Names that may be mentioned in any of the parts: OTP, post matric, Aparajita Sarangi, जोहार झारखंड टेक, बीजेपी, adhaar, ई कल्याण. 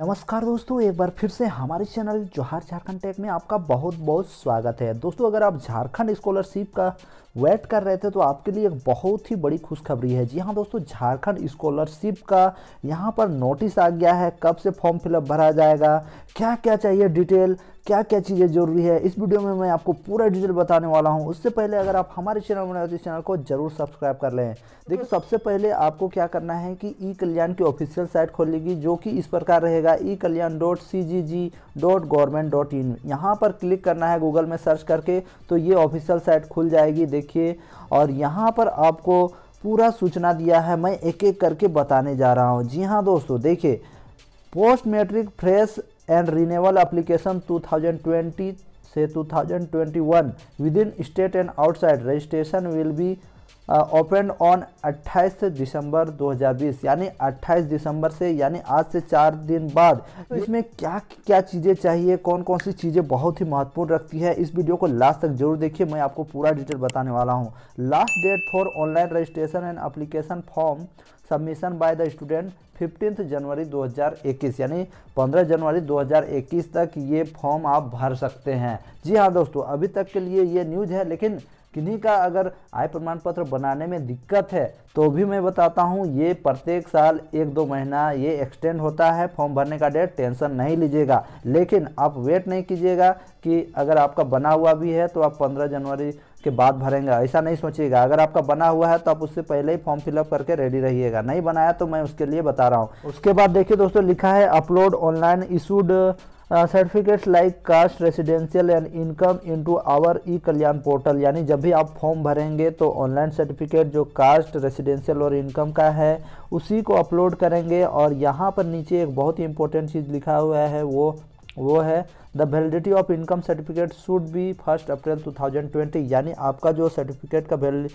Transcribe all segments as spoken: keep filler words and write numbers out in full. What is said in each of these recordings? नमस्कार दोस्तों, एक बार फिर से हमारे चैनल जोहार झारखंड टेक में आपका बहुत बहुत स्वागत है। दोस्तों, अगर आप झारखंड स्कॉलरशिप का वेट कर रहे थे तो आपके लिए एक बहुत ही बड़ी खुशखबरी है। जी हाँ दोस्तों, झारखंड स्कॉलरशिप का यहाँ पर नोटिस आ गया है। कब से फॉर्म फिलअप भरा जाएगा, क्या क्या चाहिए डिटेल, क्या क्या चीज़ें जरूरी है, इस वीडियो में मैं आपको पूरा डिटेल बताने वाला हूं। उससे पहले अगर आप हमारे चैनल में नए तो चैनल को जरूर सब्सक्राइब कर लें। देखिए, सबसे पहले आपको क्या करना है कि ई कल्याण की ऑफिशियल साइट खोलेगी, जो कि इस प्रकार रहेगा ई कल्याण dot C G G dot government dot in. यहाँ पर क्लिक करना है गूगल में सर्च करके, तो ये ऑफिशियल साइट खुल जाएगी। देखिए, और यहाँ पर आपको पूरा सूचना दिया है, मैं एक एक करके बताने जा रहा हूँ। जी हाँ दोस्तों, देखिए post matric fresh and renewable application two thousand twenty से two thousand twenty one within state and outside registration will be open on अट्ठाईस दिसंबर दो हज़ार बीस, यानी अट्ठाईस दिसंबर से, यानी आज से चार दिन बाद। तो इसमें क्या क्या चीज़ें चाहिए, कौन कौन सी चीज़ें बहुत ही महत्वपूर्ण रखती है, इस वीडियो को लास्ट तक जरूर देखिए, मैं आपको पूरा डिटेल बताने वाला हूँ। Last date for online registration and application form submission by the student fifteen January दो हज़ार इक्कीस, यानी पंद्रह जनवरी दो हज़ार इक्कीस तक ये फॉर्म आप भर सकते हैं। जी हाँ दोस्तों, अभी तक के लिए ये न्यूज़ है, लेकिन किन्हीं का अगर आय प्रमाण पत्र बनाने में दिक्कत है तो भी मैं बताता हूँ, ये प्रत्येक साल एक दो महीना ये एक्सटेंड होता है फॉर्म भरने का डेट। टेंशन नहीं लीजिएगा, लेकिन आप वेट नहीं कीजिएगा कि अगर आपका बना हुआ भी है तो आप पंद्रह जनवरी के बाद भरेंगे, ऐसा नहीं सोचिएगा। अगर आपका बना हुआ है तो आप उससे पहले ही फॉर्म फिलअप करके रेडी रहिएगा, नहीं बनाया तो मैं उसके लिए बता रहा हूँ। उसके बाद देखिए दोस्तों, लिखा है upload online issued certificates like caste, residential and income into our ई कल्याण portal, यानी जब भी आप फॉर्म भरेंगे तो ऑनलाइन सर्टिफिकेट जो कास्ट, रेसिडेंशियल और इनकम का है उसी को अपलोड करेंगे। और यहाँ पर नीचे एक बहुत ही इंपॉर्टेंट चीज़ लिखा हुआ है, वो वो है the validity of income certificate should be first April two thousand twenty, यानी आपका जो सर्टिफिकेट का वैल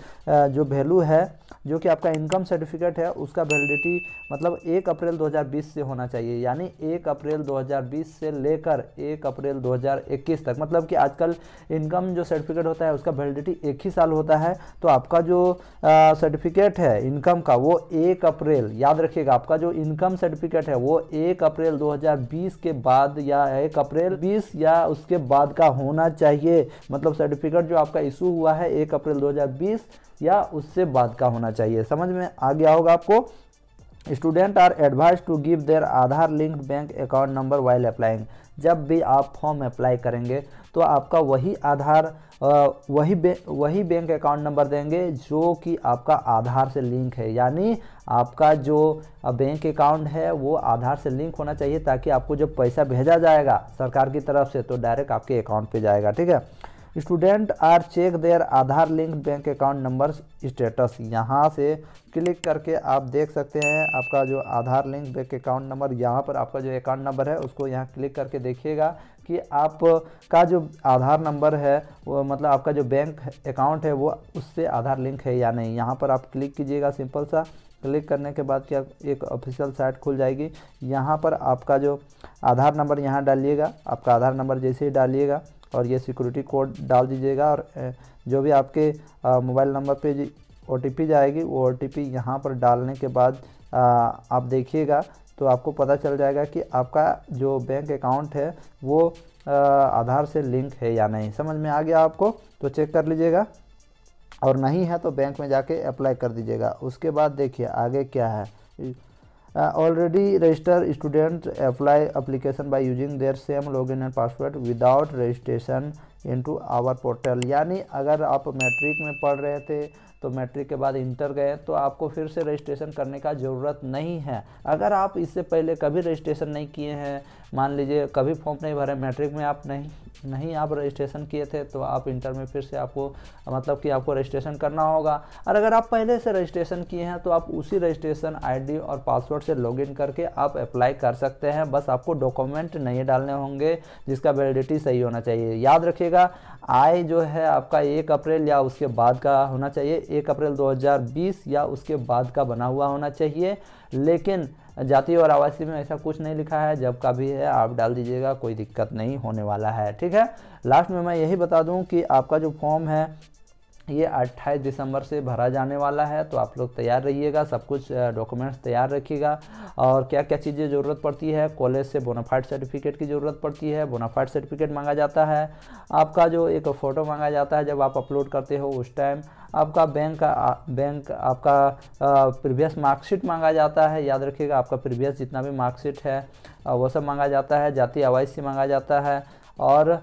जो वैल्यू है, जो कि आपका इनकम सर्टिफिकेट है, उसका वैलिडिटी मतलब एक अप्रैल दो हज़ार बीस से होना चाहिए, यानी एक अप्रैल दो हज़ार बीस से लेकर एक अप्रैल दो हज़ार इक्कीस तक। मतलब कि आजकल इनकम जो सर्टिफिकेट होता है उसका वैलिडिटी एक ही साल होता है, तो आपका जो सर्टिफिकेट है इनकम का वो एक अप्रैल, याद रखिएगा, आपका जो इनकम सर्टिफिकेट है वो एक अप्रैल दो हज़ार बीस के बाद या एक अप्रैल बीस या उसके बाद का होना चाहिए। मतलब सर्टिफिकेट जो आपका इशू हुआ है एक अप्रैल दो हज़ार बीस या उससे बाद का होना चाहिए। समझ में आ गया होगा आपको। Student are advise to give their Aadhaar linked bank account number while applying. जब भी आप फॉर्म अप्लाई करेंगे तो आपका वही आधार वही बे, वही बैंक अकाउंट नंबर देंगे जो कि आपका आधार से लिंक है, यानी आपका जो बैंक अकाउंट है वो आधार से लिंक होना चाहिए, ताकि आपको जब पैसा भेजा जाएगा सरकार की तरफ से तो डायरेक्ट आपके अकाउंट पे जाएगा। ठीक है, student are check their Aadhaar link bank account number status. यहाँ से क्लिक करके आप देख सकते हैं आपका जो Aadhaar link bank account number, यहाँ पर आपका जो अकाउंट नंबर है उसको यहाँ क्लिक करके देखिएगा कि आपका जो आधार नंबर है वो मतलब आपका जो बैंक अकाउंट है वो उससे आधार लिंक है या नहीं। यहाँ पर आप क्लिक कीजिएगा, सिंपल सा क्लिक करने के बाद क्या एक ऑफिशियल साइट खुल जाएगी। यहाँ पर आपका जो आधार नंबर यहाँ डालिएगा, आपका आधार नंबर जैसे ही डालिएगा और ये सिक्योरिटी कोड डाल दीजिएगा, और जो भी आपके मोबाइल नंबर पे ओ टी पी जाएगी वो ओ टी पी यहाँ पर डालने के बाद आ, आप देखिएगा तो आपको पता चल जाएगा कि आपका जो बैंक अकाउंट है वो आ, आधार से लिंक है या नहीं। समझ में आ गया आपको, तो चेक कर लीजिएगा, और नहीं है तो बैंक में जाके अप्लाई कर दीजिएगा। उसके बाद देखिए आगे क्या है। Already registered student apply application by using their same login and password without registration into our portal, यानी अगर आप मैट्रिक में पढ़ रहे थे तो मैट्रिक के बाद इंटर गए तो आपको फिर से रजिस्ट्रेशन करने का ज़रूरत नहीं है। अगर आप इससे पहले कभी रजिस्ट्रेशन नहीं किए हैं, मान लीजिए कभी फॉर्म नहीं भरे, मैट्रिक में आप नहीं नहीं आप रजिस्ट्रेशन किए थे, तो आप इंटर में फिर से आपको मतलब कि आपको रजिस्ट्रेशन करना होगा। और अगर आप पहले से रजिस्ट्रेशन किए हैं तो आप उसी रजिस्ट्रेशन आईडी और पासवर्ड से लॉगिन करके आप अप्लाई कर सकते हैं, बस आपको डॉक्यूमेंट नहीं डालने होंगे जिसका वैलिडिटी सही होना चाहिए। याद रखिएगा, आय जो है आपका एक अप्रैल या उसके बाद का होना चाहिए, एक अप्रैल दो हज़ार बीस या उसके बाद का बना हुआ होना चाहिए। लेकिन जाति और आवासीय में ऐसा कुछ नहीं लिखा है, जब का भी है आप डाल दीजिएगा, कोई दिक्कत नहीं होने वाला है। ठीक है, लास्ट में मैं यही बता दूं कि आपका जो फॉर्म है ये अट्ठाईस दिसंबर से भरा जाने वाला है, तो आप लोग तैयार रहिएगा, सब कुछ डॉक्यूमेंट्स तैयार रखिएगा। और क्या क्या चीज़ें ज़रूरत पड़ती है, कॉलेज से बोनाफाइड सर्टिफिकेट की ज़रूरत पड़ती है, बोनाफाइड सर्टिफिकेट मांगा जाता है, आपका जो एक फ़ोटो मांगा जाता है जब आप अपलोड करते हो उस टाइम, आपका बैंक का बैंक आपका प्रीवियस मार्कशीट मांगा जाता है, याद रखिएगा आपका प्रीवियस जितना भी मार्कशीट है वो सब मांगा जाता है, जाति आवास मांगा जाता है और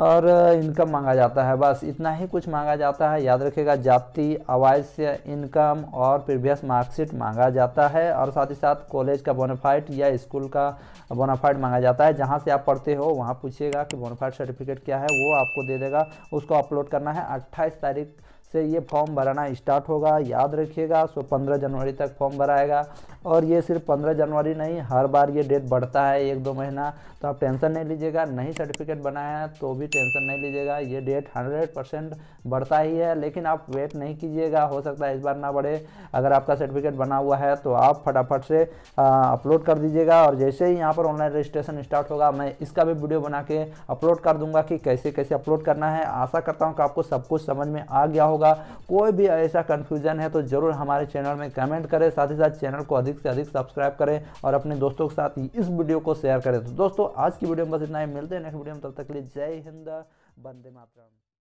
और इनकम मांगा जाता है। बस इतना ही कुछ मांगा जाता है, याद रखिएगा जाति आवासीय इनकम और प्रीवियस मार्कशीट मांगा जाता है, और साथ ही साथ कॉलेज का बोनाफाइड या स्कूल का बोनाफाइड मांगा जाता है। जहां से आप पढ़ते हो वहां पूछिएगा कि बोनाफाइड सर्टिफिकेट क्या है, वो आपको दे देगा, उसको अपलोड करना है। अट्ठाईस तारीख से ये फॉर्म भराना स्टार्ट होगा, याद रखिएगा। सो पंद्रह जनवरी तक फॉर्म भराएगा, और ये सिर्फ पंद्रह जनवरी नहीं, हर बार ये डेट बढ़ता है एक दो महीना, तो आप टेंशन नहीं लीजिएगा। नहीं सर्टिफिकेट बनाया है तो भी टेंशन नहीं लीजिएगा, ये डेट सौ परसेंट बढ़ता ही है, लेकिन आप वेट नहीं कीजिएगा, हो सकता है इस बार ना बढ़े। अगर आपका सर्टिफिकेट बना हुआ है तो आप फटाफट से अपलोड कर दीजिएगा, और जैसे ही यहाँ पर ऑनलाइन रजिस्ट्रेशन स्टार्ट होगा मैं इसका भी वीडियो बना के अपलोड कर दूँगा कि कैसे कैसे अपलोड करना है। आशा करता हूँ कि आपको सब कुछ समझ में आ गया होगा। कोई भी ऐसा कंफ्यूजन है तो जरूर हमारे चैनल में कमेंट करें, साथ ही साथ चैनल को अधिक से अधिक सब्सक्राइब करें और अपने दोस्तों के साथ इस वीडियो को शेयर करें। तो दोस्तों आज की वीडियो में बस इतना ही, मिलते हैं नेक्स्ट वीडियो में, तब तक के लिए जय हिंद, वंदे मातरम।